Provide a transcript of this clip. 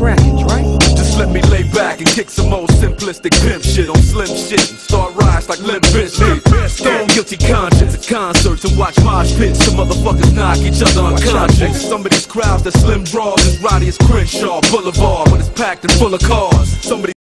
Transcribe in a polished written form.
crackins, right? Just let me lay back and kick some old simplistic pimp shit on slim shit and start rides like Limp Bizkit. Stone guilty conscience at concerts and watch mosh pits. Some motherfuckers knock each other unconscious. Some of these crowds that slim draws is rowdy as Crenshaw Boulevard when it's packed and full of cars. Somebody